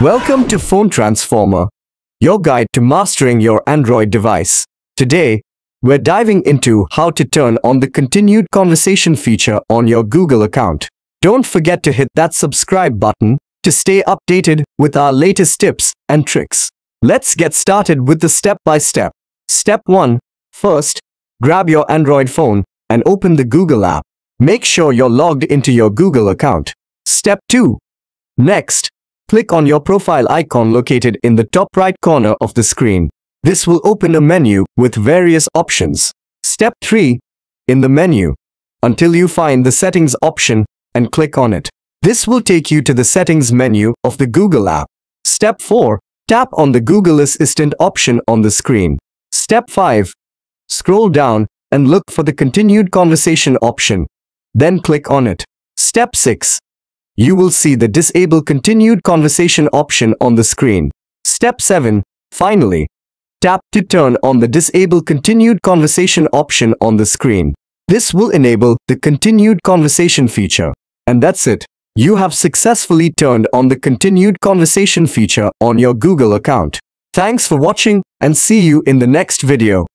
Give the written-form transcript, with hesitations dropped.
Welcome to Phone Transformer, your guide to mastering your Android device. Today, we're diving into how to turn on the continued conversation feature on your Google account. Don't forget to hit that subscribe button to stay updated with our latest tips and tricks. Let's get started with the step-by-step. Step 1. First, grab your Android phone and open the Google app. Make sure you're logged into your Google account. Step 2. Next, click on your profile icon located in the top right corner of the screen. This will open a menu with various options. Step 3. In the menu, until you find the settings option and click on it. This will take you to the settings menu of the Google app. Step 4. Tap on the Google Assistant option on the screen. Step 5. Scroll down and look for the continued conversation option. Then click on it. Step 6. You will see the Disable Continued Conversation option on the screen. Step 7. Finally, tap to turn on the Disable Continued Conversation option on the screen. This will enable the Continued Conversation feature. And that's it. You have successfully turned on the Continued Conversation feature on your Google account. Thanks for watching and see you in the next video.